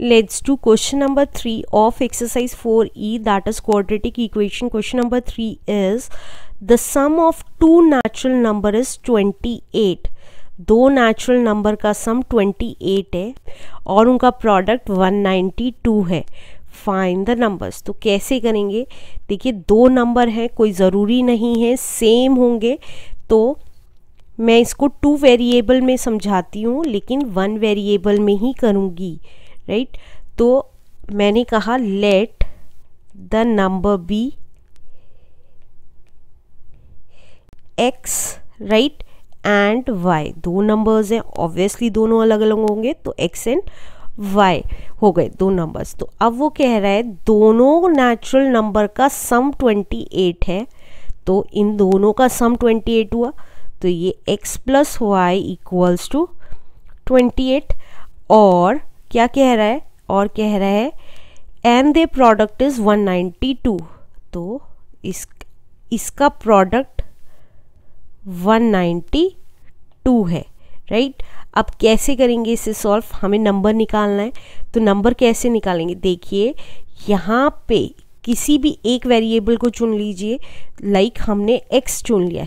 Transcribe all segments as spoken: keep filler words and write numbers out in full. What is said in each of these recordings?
Let's do question number three of exercise four E, that is quadratic equation. Question number three is the sum of two natural number is twenty-eight. दो natural number का सम अट्ठाईस है और उनका product एक सौ बानवे है. Find the numbers. तो कैसे करेंगे? देखिए दो नंबर हैं, कोई ज़रूरी नहीं है सेम होंगे. तो मैं इसको टू वेरिएबल में समझाती हूँ लेकिन वन वेरिएबल में ही करूँगी, राइट. तो मैंने कहा let the number be x, right, and y. दो नंबर्स हैं, ऑब्वियसली दोनों अलग अलग होंगे तो एक्स एंड वाई हो गए दो नंबर्स. तो अब वो कह रहा है दोनों नेचुरल नंबर का सम अट्ठाईस है. तो इन दोनों का सम अट्ठाईस हुआ तो ये x plus y equals to अट्ठाईस. और क्या कह रहा है? और कह रहा है एंड दे प्रोडक्ट इज़ एक सौ बानवे. तो इस इसका प्रोडक्ट एक सौ बानवे है, राइट. अब कैसे करेंगे इसे सॉल्व? हमें नंबर निकालना है. तो नंबर कैसे निकालेंगे? देखिए यहाँ पे किसी भी एक वेरिएबल को चुन लीजिए. लाइक हमने x चुन लिया,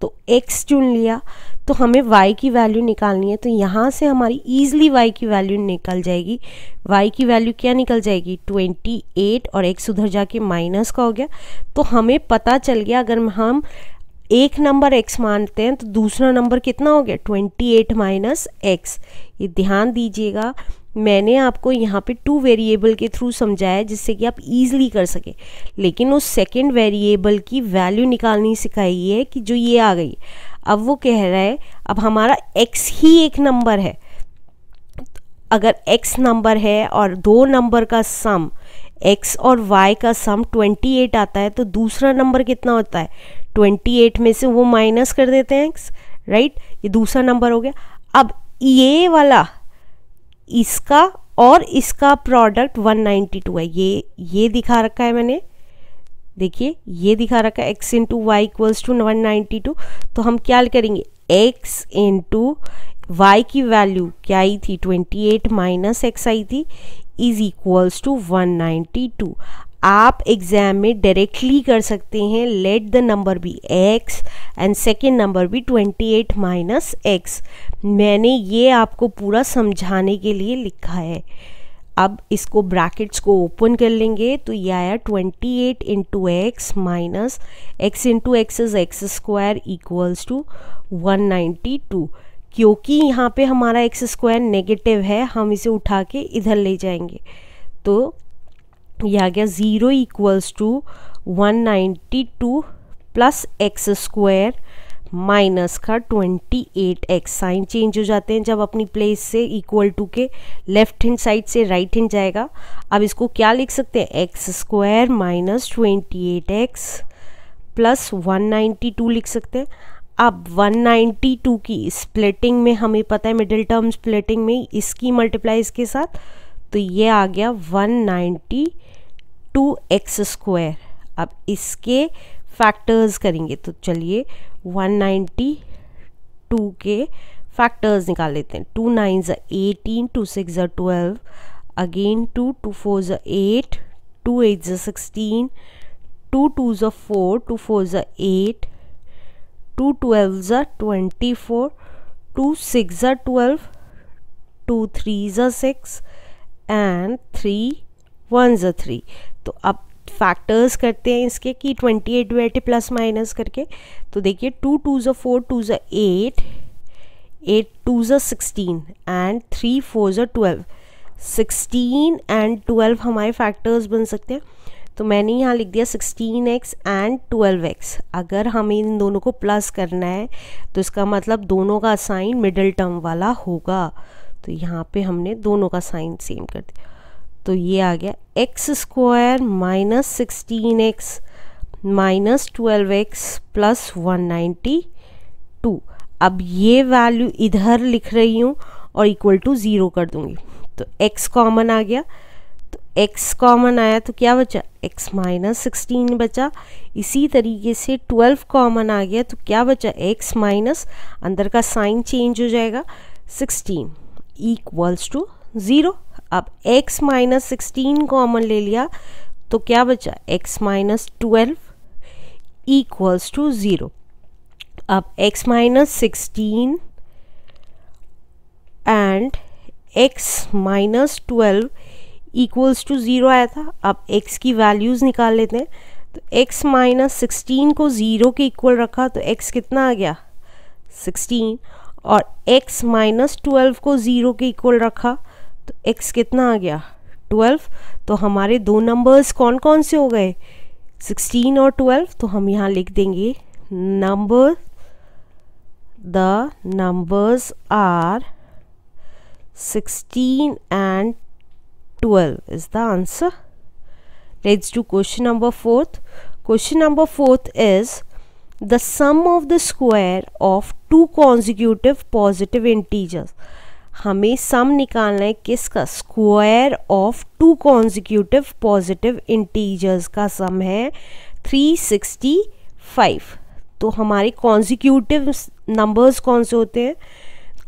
तो x चुन लिया तो हमें y की वैल्यू निकालनी है. तो यहाँ से हमारी ईजिली y की वैल्यू निकल जाएगी. y की वैल्यू क्या निकल जाएगी? अट्ठाईस. और x उधर जाके माइनस का हो गया. तो हमें पता चल गया अगर हम एक नंबर x मानते हैं तो दूसरा नंबर कितना हो गया? अट्ठाईस माइनस एक्स. ये ध्यान दीजिएगा, मैंने आपको यहाँ पे टू वेरिएबल के थ्रू समझाया जिससे कि आप ईजिली कर सकें. लेकिन उस सेकंड वेरिएबल की वैल्यू निकालनी सिखाई है कि जो ये आ गई. अब वो कह रहा है अब हमारा x ही एक नंबर है. अगर x नंबर है और दो नंबर का सम x और y का सम अट्ठाईस आता है तो दूसरा नंबर कितना होता है? अट्ठाईस में से वो माइनस कर देते हैं x, राइट. ये दूसरा नंबर हो गया. अब ये वाला इसका और इसका प्रोडक्ट एक सौ बानवे है. ये ये दिखा रखा है मैंने, देखिए ये दिखा रखा है x into y equals to एक सौ बानवे. तो हम क्या करेंगे? x इंटू वाई की वैल्यू क्या आई थी? अट्ठाईस माइनस एक्स आई थी, इज इक्वल्स टू एक सौ बानवे. आप एग्जाम में डायरेक्टली कर सकते हैं. Let the number be x and second number be अट्ठाईस माइनस एक्स. मैंने ये आपको पूरा समझाने के लिए लिखा है. अब इसको ब्रैकेट्स को ओपन कर लेंगे तो ये आया अट्ठाईस into x minus x into x is x square equals to एक सौ बानवे. क्योंकि यहाँ पे हमारा एक्स स्क्वायर नेगेटिव है हम इसे उठा के इधर ले जाएंगे. तो यह आ गया ज़ीरो इक्वल्स टू एक सौ बानवे प्लस एक्स स्क्वायर माइनस का अट्ठाईस एक्स. साइन चेंज हो जाते हैं जब अपनी प्लेस से इक्वल टू के लेफ्ट हैंड साइड से राइट हैंड जाएगा. अब इसको क्या लिख सकते हैं? एक्स स्क्वायर माइनस अट्ठाईस एक्स प्लस एक सौ बानवे लिख सकते हैं. अब एक सौ बानवे की स्प्लिटिंग में हमें पता है मिडिल टर्म स्प्लिटिंग में इसकी मल्टीप्लाई इसके साथ, तो ये आ गया एक सौ बानवे एक्स स्क्वायर. अब इसके फैक्टर्स करेंगे तो चलिए एक सौ बानवे के फैक्टर्स निकाल लेते हैं. टू नाइन ज़ा एटीन, टू सिक्स ज़ा twelve, again two, two four ज़ा एट, टू एट ज़ा सिक्सटीन, टू टू ज़ा फोर, टू फोर ज़ा एट, टू ट्वेल्व ज़ा ट्वेंटी फोर, टू सिक्स ज़ा ट्वेल्व, टू थ्री ज़ा सिक्स एंड थ्री वन ज़ा three. तो अब फैक्टर्स करते हैं इसके कि अट्ठाईस बैठे प्लस माइनस करके. तो देखिए टू टू ज़ा फोर, टू ज़ा एट, एट टू ज़ा सिक्सटीन एंड थ्री फोर ज़ा ट्वेल्व. सिक्सटीन एंड ट्वेल्व हमारे फैक्टर्स बन सकते हैं. तो मैंने यहाँ लिख दिया sixteen x and twelve x. अगर हमें इन दोनों को प्लस करना है तो इसका मतलब दोनों का साइन मिडिल टर्म वाला होगा. तो यहाँ पे हमने दोनों का साइन सेम कर दिया. तो ये आ गया x square minus sixteen x minus twelve x plus एक सौ बानवे. अब ये वैल्यू इधर लिख रही हूँ और इक्वल टू ज़ीरो कर दूँगी. तो x कॉमन आ गया. तो x कॉमन आया तो क्या बचा? x माइनस सिक्सटीन बचा. इसी तरीके से ट्वेल्व कॉमन आ गया तो क्या बचा? x माइनस अंदर का साइन चेंज हो जाएगा सिक्सटीन इक्वल्स टू ज़ीरो. अब x माइनस सिक्सटीन कॉमन ले लिया तो क्या बचा x minus twelve equals to zero. अब x minus sixteen and x minus twelve equals to zero आया था। अब x की वैल्यूज़ निकाल लेते हैं तो x माइनस सिक्सटीन को ज़ीरो के इक्वल रखा तो x कितना आ गया सिक्सटीन, और x माइनस ट्वेल्व को ज़ीरो के इक्वल रखा तो x कितना आ गया ट्वेल्व। तो हमारे दो नंबर्स कौन कौन से हो गए सिक्सटीन और ट्वेल्व, तो हम यहाँ लिख देंगे number the numbers are sixteen and twelve is the answer. Let's do question number fourth. Question number fourth is the sum of the square of two consecutive positive integers। हमें sum निकालना है किसका, square of two consecutive positive integers का sum है three sixty five. तो हमारे consecutive numbers कौन से होते हैं,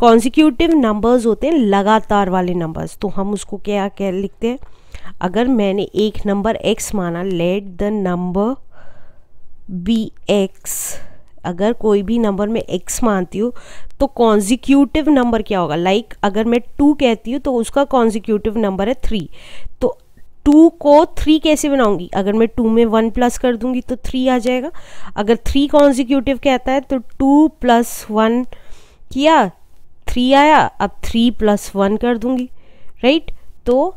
consecutive numbers होते हैं लगातार वाले numbers। तो हम उसको क्या क्या लिखते हैं, अगर मैंने एक number x माना let the number be x, अगर कोई भी नंबर में x मानती हूँ तो कॉन्जिक्यूटिव नंबर क्या होगा, लाइक like, अगर मैं टू कहती हूँ तो उसका कॉन्जिक्यूटिव नंबर है थ्री, तो टू को थ्री कैसे बनाऊँगी, अगर मैं टू में वन प्लस कर दूँगी तो थ्री आ जाएगा। अगर थ्री कॉन्जिक्यूटिव कहता है तो टू प्लस वन किया थ्री आया, अब थ्री प्लस वन कर दूँगी राइट। तो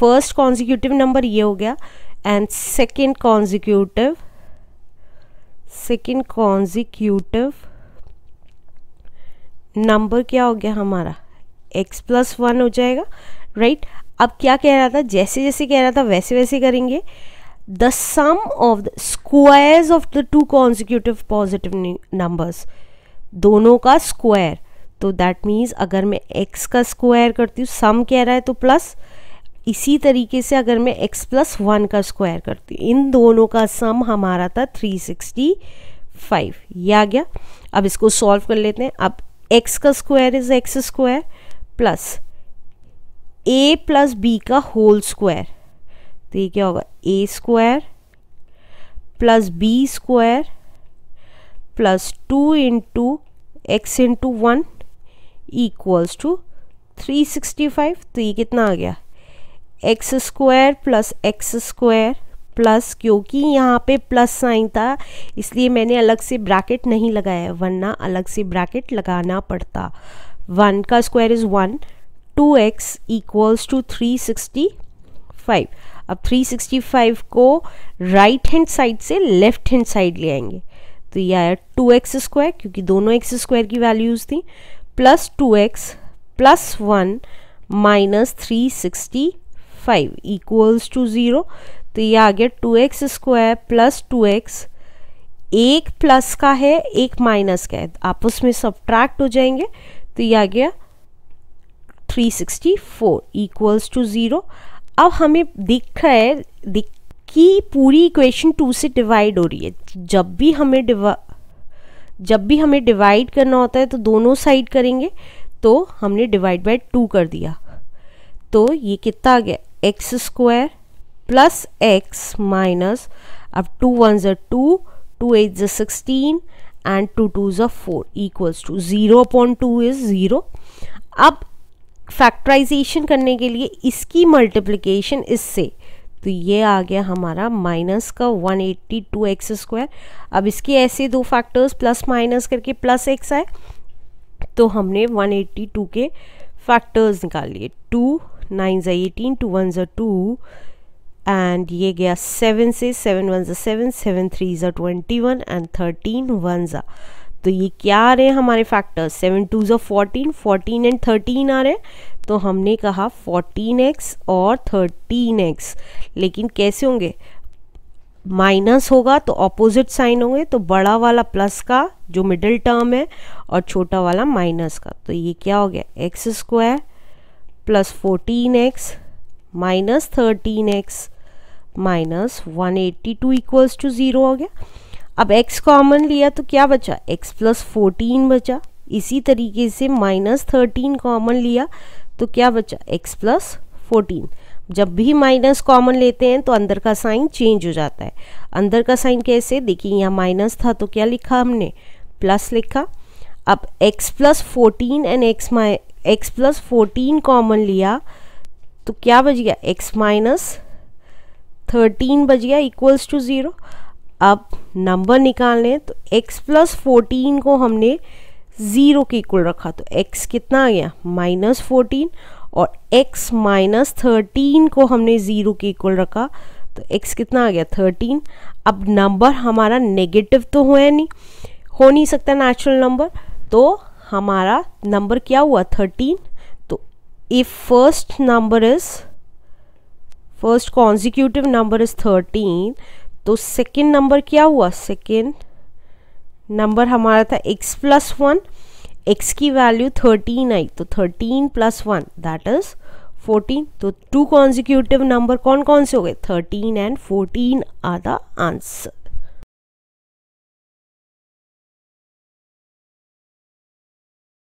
फर्स्ट कॉन्जिक्यूटिव नंबर ये हो गया and second consecutive second consecutive number क्या हो गया हमारा x प्लस वन हो जाएगा राइट right? अब क्या कह रहा था, जैसे जैसे कह रहा था वैसे वैसे करेंगे। The sum of the squares of the two consecutive positive numbers, दोनों का स्क्वायर, तो दैट मीन्स अगर मैं x का स्क्वायर करती हूँ सम कह रहा है तो प्लस, इसी तरीके से अगर मैं x प्लस वन का स्क्वायर करती हूँ, इन दोनों का सम हमारा था थ्री सिक्सटी फाइव, ये आ गया। अब इसको सॉल्व कर लेते हैं। अब x का square is x square plus a plus B का होल स्क्वायर, तो ये क्या होगा a square plus b square plus two into x into one equals to three sixty five. तो ये कितना आ गया x square plus x square plus, क्योंकि यहाँ पे प्लस साइन था इसलिए मैंने अलग से ब्रैकेट नहीं लगाया, वरना अलग से ब्रैकेट लगाना पड़ता। वन का square is one, two x equals to three sixty five. अब थ्री सिक्सटी फाइव को राइट हैंड साइड से लेफ्ट हैंड साइड ले आएंगे तो ये आया टू एक्स स्क्वायर, क्योंकि दोनों एक्स स्क्वायर की वैल्यूज़ थी, plus two x plus one minus three sixty five equals to zero. तो ये आ गया two x square plus two x, एक प्लस का है एक माइनस का है, आपस में सब्ट्रैक्ट हो जाएंगे तो ये आ गया three sixty four equals to zero. अब हमें दिख रहा है दिख कि पूरी इक्वेशन टू से डिवाइड हो रही है। जब भी हमें डिवा जब भी हमें डिवाइड करना होता है तो दोनों साइड करेंगे, तो हमने डिवाइड बाय टू कर दिया, तो ये कितना आ गया x square plus x minus, अब टू वन ज़ा टू, टू एट ज़ा सिक्सटीन एंड टू टू ज़ा four equals to zero upon two is zero. अब फैक्ट्राइजेशन करने के लिए इसकी मल्टीप्लिकेशन इससे, तो ये आ गया हमारा माइनस का one eighty two x square. अब इसके ऐसे दो फैक्टर्स प्लस माइनस करके प्लस एक्स आए, तो हमने वन एट्टी टू के फैक्टर्स निकाल लिए, टू नाइन ज़ा एटीन, टू वन ज़ा टू एंड ये गया सेवन से, सेवन वन ज़ा सेवन, सेवन थ्री ज़ा twenty one and thirteen one ज़ा। तो ये क्या आ रहे हैं हमारे फैक्टर्स, सेवन टू ज़ा फोर्टीन, फोर्टीन एंड थर्टीन आ रहे हैं, तो हमने कहा फोर्टीन एक्स और थर्टीन एक्स, लेकिन कैसे होंगे, माइनस होगा तो ऑपोजिट साइन होंगे, तो बड़ा वाला प्लस का जो मिडिल टर्म है और छोटा वाला माइनस का। तो ये क्या हो गया x square plus fourteen x minus thirteen x minus one eighty two equals to zero हो गया। अब x कॉमन लिया तो क्या बचा x प्लस फोर्टीन बचा, इसी तरीके से माइनस थर्टीन कॉमन लिया तो क्या बचा x प्लस फोर्टीन। जब भी माइनस कॉमन लेते हैं तो अंदर का साइन चेंज हो जाता है। अंदर का साइन कैसे, देखिए यहाँ माइनस था तो क्या लिखा हमने, प्लस लिखा। अब x plus fourteen and x माइ एक्स प्लस फोर्टीन कॉमन लिया तो क्या बच गया, x माइनस थर्टीन बच गया इक्वल्स टू ज़ीरो। अब नंबर निकालने तो x प्लस फोर्टीन को हमने ज़ीरो के इक्वल रखा तो x कितना आ गया माइनस फोर्टीन, और x माइनस थर्टीन को हमने ज़ीरो के इक्वल रखा तो x कितना आ गया थर्टीन। अब नंबर हमारा नेगेटिव तो हुआ नहीं, हो नहीं सकता नेचुरल नंबर, तो हमारा नंबर क्या हुआ थर्टीन। तो if first number is first consecutive number is thirteen तो सेकेंड नंबर क्या हुआ, सेकेंड नंबर हमारा था x प्लस वन, एक्स की वैल्यू थर्टीन आई तो thirteen plus one that is fourteen. तो टू कॉन्जिक्यूटिव नंबर कौन कौन से हो गए, thirteen and fourteen are the answer.